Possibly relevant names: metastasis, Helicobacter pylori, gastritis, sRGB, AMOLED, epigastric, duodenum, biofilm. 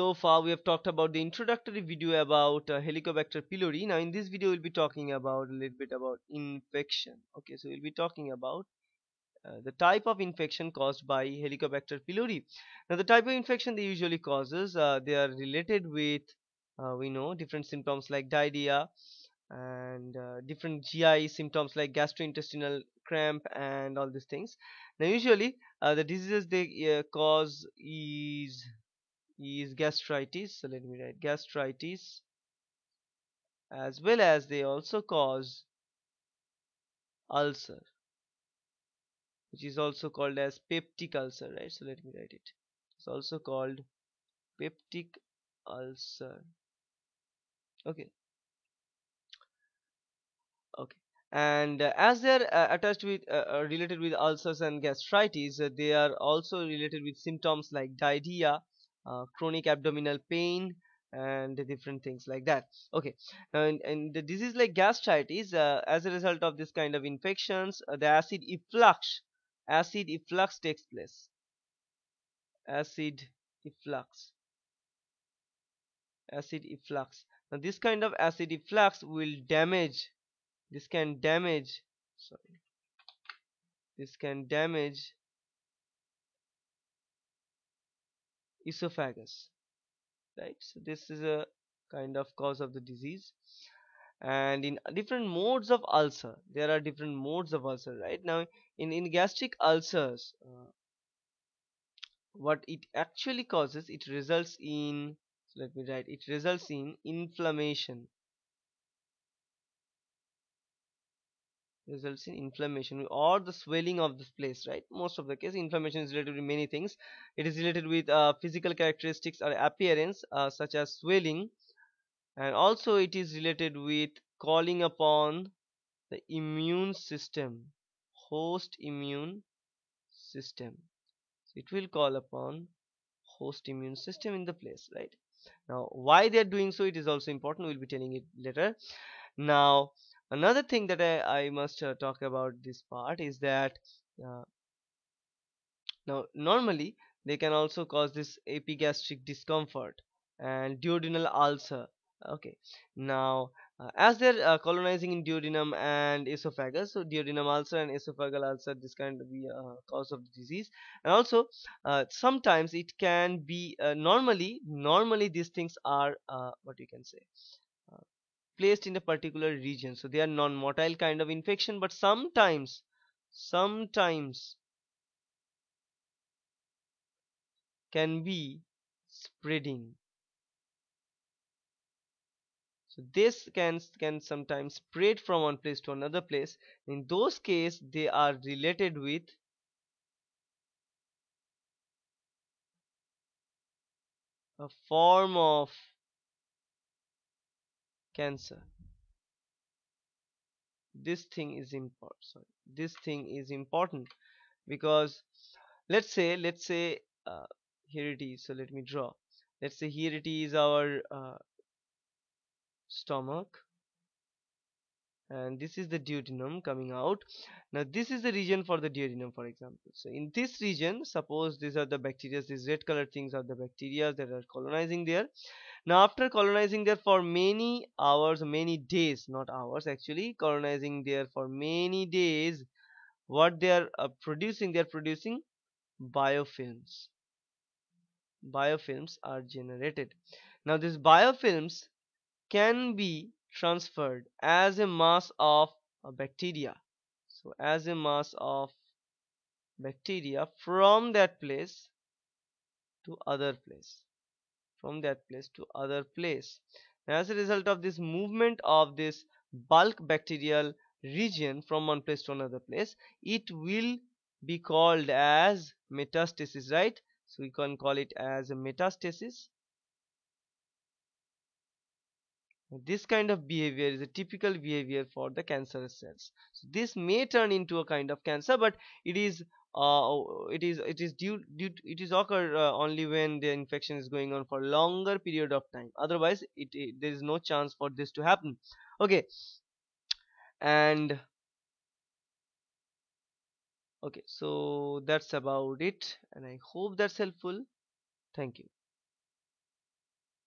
So far we have talked about the introductory video about Helicobacter pylori. Now in this video we'll be talking about a little bit about infection. Okay, so we'll be talking about the type of infection caused by Helicobacter pylori. Now the type of infection they usually causes, they are related with we know different symptoms like diarrhea and different GI symptoms like gastrointestinal cramp and all these things. Now usually the diseases they cause is gastritis. So let me write gastritis, as well as they also cause ulcer, which is also called as peptic ulcer, right? So let me write it. It's also called peptic ulcer. Okay, and as they are attached with related with ulcers and gastritis, they are also related with symptoms like diarrhea, chronic abdominal pain, and different things like that. Okay, now in the disease like gastritis, as a result of this kind of infections, the acid efflux takes place. Acid efflux. Now this kind of acid efflux will damage. This can damage esophagus, right? So this is a kind of cause of the disease. And in different modes of ulcer, there are different modes of ulcer, right? Now in gastric ulcers, what it actually causes, it results in, so let me write, it results in inflammation or the swelling of this place, right? Most of the case inflammation is related to many things. It is related with physical characteristics or appearance, such as swelling, and also it is related with calling upon the immune system, host immune system. So it will call upon host immune system in the place, right? Now why they are doing so, it is also important. We'll be telling it later. Now another thing that I must talk about this part is that now normally they can also cause this epigastric discomfort and duodenal ulcer. Okay, now as they're colonizing in duodenum and esophagus, so duodenum ulcer and esophageal ulcer, this kind of be cause of the disease. And also sometimes it can be normally these things are what you can say, placed in a particular region, so they are non-motile kind of infection. But sometimes can be spreading, so this can sometimes spread from one place to another place. In those cases they are related with a form of cancer. This thing is important because let's say here it is. So let me draw. Let's say here it is, our stomach, and this is the duodenum coming out. Now this is the region for the duodenum, for example. So in this region, suppose these are the bacteria, these red colored things are the bacteria that are colonizing there. Now after colonizing there for many hours, many days, not hours actually, colonizing there for many days, what they are producing, they are producing biofilms. Biofilms are generated. Now these biofilms can be transferred as a mass of bacteria. So as a mass of bacteria from that place to other place. And as a result of this movement of this bulk bacterial region from one place to another place, it will be called as metastasis, right? So we can call it as a metastasis. This kind of behavior is a typical behavior for the cancerous cells. So this may turn into a kind of cancer, but it is only when the infection is going on for longer period of time. Otherwise there is no chance for this to happen. Okay, and okay, so that's about it, and I hope that's helpful. Thank you.